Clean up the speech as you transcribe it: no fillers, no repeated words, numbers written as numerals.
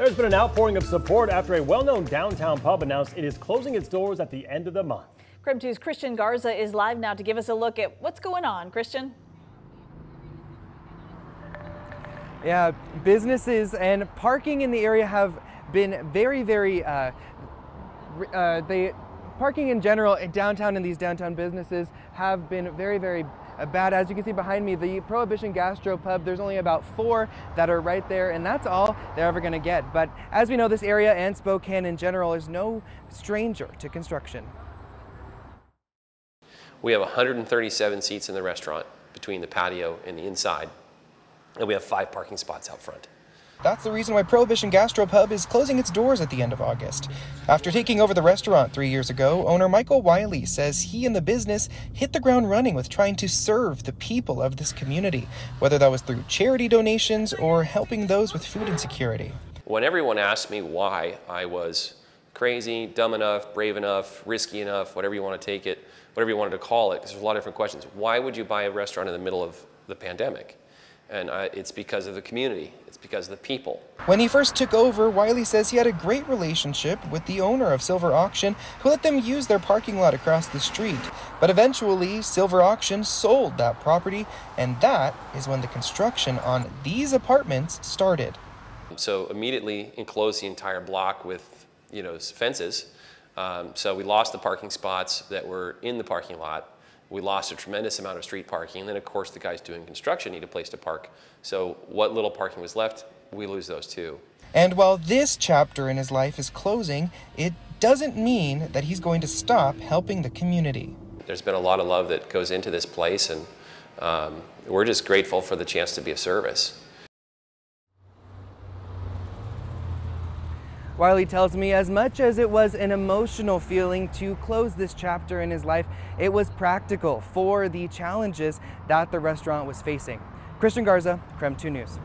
There's been an outpouring of support after a well-known downtown pub announced it is closing its doors at the end of the month. KREM 2's Christian Garza is live now to give us a look at what's going on. Christian? Yeah, businesses and parking in the area have been parking in general downtown and these downtown businesses have been very, very bad. As you can see behind me, the Prohibition Gastropub, there's only about 4 that are right there, and that's all they're ever going to get. But as we know, this area and Spokane in general is no stranger to construction. We have 137 seats in the restaurant between the patio and the inside, and we have 5 parking spots out front. That's the reason why Prohibition Gastropub is closing its doors at the end of August. After taking over the restaurant 3 years ago, owner Michael Wiley says he and the business hit the ground running with trying to serve the people of this community, whether that was through charity donations or helping those with food insecurity. When everyone asked me why I was crazy, dumb enough, brave enough, risky enough, whatever you want to take it, whatever you wanted to call it, because there's a lot of different questions. Why would you buy a restaurant in the middle of the pandemic? And it's because of the community. It's because of the people. When he first took over, Wiley says he had a great relationship with the owner of Silver Auction, who let them use their parking lot across the street. But eventually, Silver Auction sold that property, and that is when the construction on these apartments started. So immediately enclosed the entire block with, you know, fences. So we lost the parking spots that were in the parking lot. We lost a tremendous amount of street parking, and then of course the guys doing construction need a place to park. So what little parking was left, we lose those too. And while this chapter in his life is closing, it doesn't mean that he's going to stop helping the community. There's been a lot of love that goes into this place, and we're just grateful for the chance to be of service. Wiley tells me as much as it was an emotional feeling to close this chapter in his life, it was practical for the challenges that the restaurant was facing. Christian Garza, KREM 2 News.